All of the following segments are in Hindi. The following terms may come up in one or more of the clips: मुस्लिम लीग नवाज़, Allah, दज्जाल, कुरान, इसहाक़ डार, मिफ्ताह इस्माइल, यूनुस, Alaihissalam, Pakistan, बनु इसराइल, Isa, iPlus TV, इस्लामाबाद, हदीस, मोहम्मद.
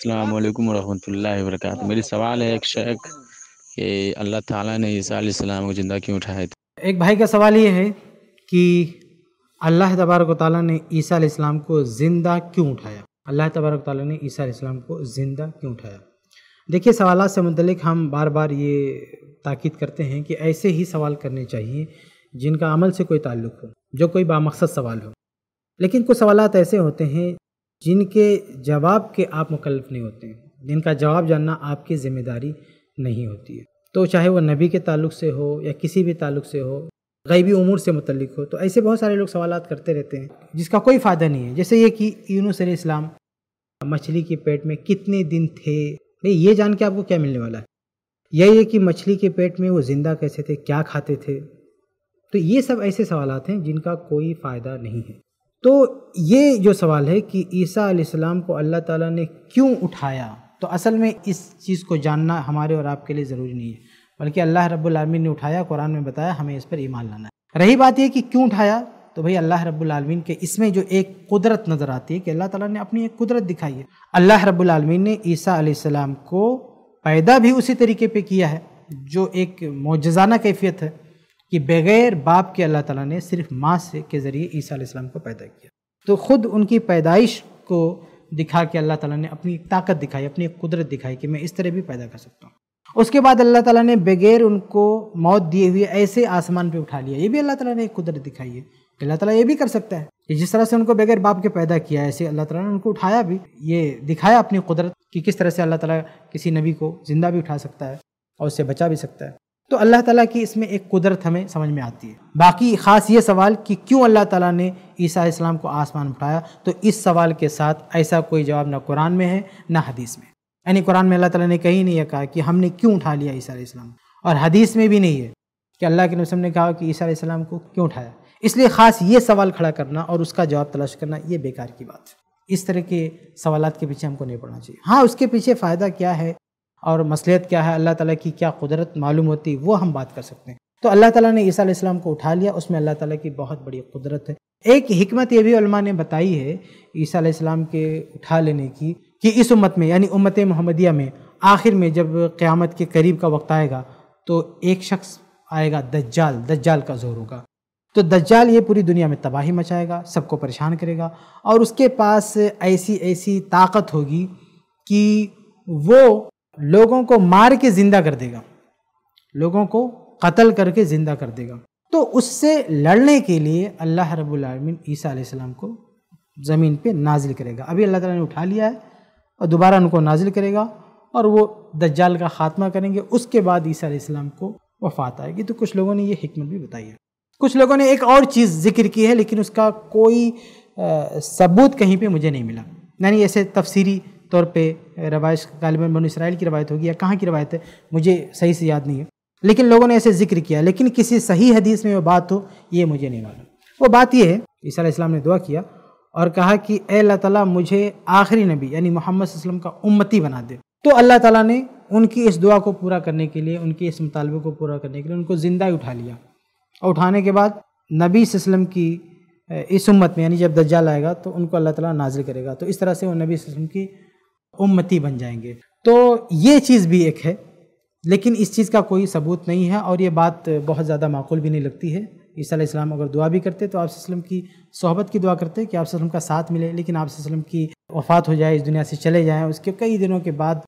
अस्सलाम वालेकुम वरहमतुल्लाहि वबरकातुहू। मेरी सवाल है एक शेख कि अल्लाह ताला ने ईसा अलैहिस्सलाम को ज़िंदा क्यों उठाया था। एक भाई का सवाल ये है कि अल्लाह तबारक व तआला ने ईसा अलैहिस्सलाम को ज़िंदा क्यों उठाया। अल्लाह तबारक व तआला ने ईसा अलैहिस्सलाम को ज़िंदा क्यों उठाया। देखिए, सवाल से मुतल्लिक़ हम बार बार ये ताक़ीद करते हैं कि ऐसे ही सवाल करने चाहिए जिनका अमल से कोई ताल्लुक़ हो, जो कोई बामकसद सवाल हो। लेकिन कुछ सवाल ऐसे होते हैं जिनके जवाब के आप मुकल्लफ नहीं होते हैं, जिनका जवाब जानना आपकी ज़िम्मेदारी नहीं होती है। तो चाहे वो नबी के ताल्लुक़ से हो या किसी भी ताल्लुक़ से हो, गैबी उमूर से मुतल्लिक़ हो, तो ऐसे बहुत सारे लोग सवालात करते रहते हैं जिसका कोई फ़ायदा नहीं है। जैसे ये कि यूनुस अलैहिस्सलाम मछली के पेट में कितने दिन थे, भाई ये जान के आपको क्या मिलने वाला है। यही है कि मछली के पेट में वो ज़िंदा कैसे थे, क्या खाते थे। तो ये सब ऐसे सवालात हैं जिनका कोई फ़ायदा नहीं है। तो ये जो सवाल है कि ईसा अलैहिस्सलाम को अल्लाह ताला ने क्यों उठाया, तो असल में इस चीज़ को जानना हमारे और आपके लिए ज़रूरी नहीं है, बल्कि अल्लाह रब्बुल आलमीन ने उठाया, कुरान में बताया, हमें इस पर ईमान लाना है। रही बात यह कि क्यों उठाया, तो भाई अल्लाह रब्बुल आलमीन के इसमें जो एक कुदरत नज़र आती है कि अल्लाह ताला ने अपनी एक कुदरत दिखाई है। अल्लाह रब्बुल आलमीन ने ईसा अलैहिस्सलाम को पैदा भी उसी तरीके पर किया है जो एक मौजज़ाना कैफियत है कि बग़ैर बाप के अल्लाह ताला ने सिर्फ माँ से के ज़रिए ईसा अलैहिस्सलाम को पैदा किया। तो ख़ुद उनकी पैदाइश को दिखा के अल्लाह ताला ने अपनी ताकत दिखाई, अपनी कुदरत दिखाई कि मैं इस तरह भी पैदा कर सकता हूँ। उसके बाद अल्लाह ताला ने बग़ैर उनको मौत दिए हुए ऐसे आसमान पे उठा लिया, ये भी अल्लाह ताला ने एक कुदरत दिखाई है कि अल्लाह ताला ये भी कर सकता है कि जिस तरह से उनको बग़ैर बाप के पैदा किया, ऐसे अल्लाह ताला ने उनको उठाया भी, ये दिखाया अपनी कुदरत कि किस तरह से अल्लाह ताला किसी नबी को ज़िंदा भी उठा सकता है और उससे बचा भी सकता है। तो अल्लाह ताला की इसमें एक कुदरत हमें समझ में आती है। बाकी ख़ास ये सवाल कि क्यों अल्लाह ताला ने ईसा अलैहिस्सलाम को आसमान उठाया, तो इस सवाल के साथ ऐसा कोई जवाब ना कुरान में है ना हदीस में। यानी कुरान में अल्लाह ताला ने कहीं नहीं कहा कि हमने क्यों उठा लिया ईसा अलैहिस्सलाम, और हदीस में भी नहीं है कि अल्लाह के रसूल ने कहा कि ईसा अलैहिस्सलाम को क्यों उठाया। इसलिए ख़ास ये सवाल खड़ा करना और उसका जवाब तलाश करना ये बेकार की बात है। इस तरह के सवालात के पीछे हमको नहीं पड़ना चाहिए। हाँ, उसके पीछे फ़ायदा क्या है और मसलियत क्या है, अल्लाह ताला की क्या कुदरत मालूम होती है, वो हम बात कर सकते हैं। तो अल्लाह ताला ने ईसा अलैहिस्सलाम को उठा लिया, उसमें अल्लाह ताला की बहुत बड़ी कुदरत है। एक हिकमत ये भी उलमा ने बताई है ईसा अलैहिस्सलाम के उठा लेने की कि इस उम्मत में, यानी उम्मत मोहम्मदिया में, आखिर में जब क़यामत के करीब का वक्त आएगा तो एक शख्स आएगा दज्जाल, दज्जाल का ज़ोर होगा। तो दज्जाल ये पूरी दुनिया में तबाही मचाएगा, सबको परेशान करेगा, और उसके पास ऐसी ऐसी ताकत होगी कि वो लोगों को मार के ज़िंदा कर देगा, लोगों को कत्ल करके ज़िंदा कर देगा। तो उससे लड़ने के लिए अल्लाह रब्बुल आलमीन ईसा अलैहिस्सलाम को ज़मीन पे नाजिल करेगा। अभी अल्लाह ताला ने उठा लिया है और दोबारा उनको नाजिल करेगा और वो दज्जाल का ख़ात्मा करेंगे। उसके बाद ईसा अलैहिस्सलाम को वफ़ात आएगी। तो कुछ लोगों ने ये हिकमत भी बताई है। कुछ लोगों ने एक और चीज़ जिक्र की है, लेकिन उसका कोई सबूत कहीं पर मुझे नहीं मिला। यानी ऐसे तफसीरी तौर पे रवायत गालिबन बनु इसराइल की रवायत होगी या कहाँ की रवायत है, मुझे सही से याद नहीं है, लेकिन लोगों ने ऐसे जिक्र किया। लेकिन किसी सही हदीस में वो बात हो, ये मुझे नहीं मालूम। वो बात ये है, ईसा अलैहिस्सलाम ने दुआ किया और कहा कि ए अल्लाह ताला, मुझे आखिरी नबी यानी मोहम्मद सल्लल्लाहु अलैहि वसल्लम का उम्मती बना दे। तो अल्लाह ताला ने उनकी इस दुआ को पूरा करने के लिए, उनके इस मुतालबे को पूरा करने के लिए उनको ज़िंदा ही उठा लिया। और उठाने के बाद नबी सल्लल्लाहु अलैहि वसल्लम की इस उम्मत में, यानी जब दज्जाल आएगा तो उनको अल्लाह ताला नाजिल करेगा। तो इस तरह से वो नबी सल्लल्लाहु अलैहि वसल्लम की उम्मती बन जाएंगे। तो ये चीज़ भी एक है, लेकिन इस चीज़ का कोई सबूत नहीं है और ये बात बहुत ज़्यादा माकूल भी नहीं लगती है। ईसा अलैहिस्सलाम अगर दुआ भी करते तो आप सल्लम की सोहबत की दुआ करते कि आप सल्लम का साथ मिले, लेकिन आप सल्लम की वफ़ात हो जाए, इस दुनिया से चले जाएँ, उसके कई दिनों के बाद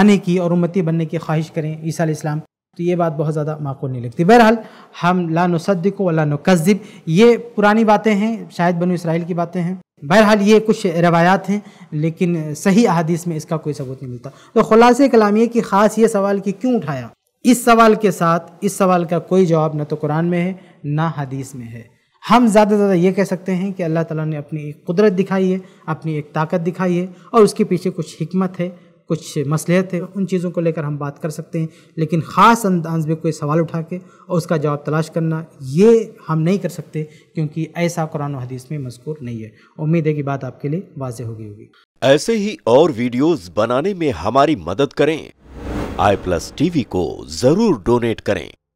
आने की और उम्मती बनने की ख्वाहिश करें ईसा अलैहिस्सलाम, तो ये बात बहुत ज़्यादा माकूल नहीं लगती। बहरहाल, हम ला नुसद्दिकु वला नुकज़्ज़िब, ये पुरानी बातें हैं, शायद बनु इसराइल की बातें हैं। बहरहाल ये कुछ रवायात हैं, लेकिन सही अहादीस में इसका कोई सबूत नहीं मिलता। तो खुलासे कलाम ये कि ख़ास ये सवाल कि क्यों उठाया, इस सवाल के साथ इस सवाल का कोई जवाब ना तो कुरान में है ना हदीस में है। हम ज़्यादा से ज़्यादा ये कह सकते हैं कि अल्लाह ताला ने अपनी एक कुदरत दिखाई है, अपनी एक ताकत दिखाई है, और उसके पीछे कुछ हिकमत है, कुछ मसलहत है। उन चीज़ों को लेकर हम बात कर सकते हैं, लेकिन ख़ास अंदाज में कोई सवाल उठा के और उसका जवाब तलाश करना, ये हम नहीं कर सकते, क्योंकि ऐसा कुरान और हदीस में मज़कूर नहीं है। उम्मीद है कि बात आपके लिए वाज़ेह होगी। ऐसे ही और वीडियोस बनाने में हमारी मदद करें। iPlus TV को ज़रूर डोनेट करें।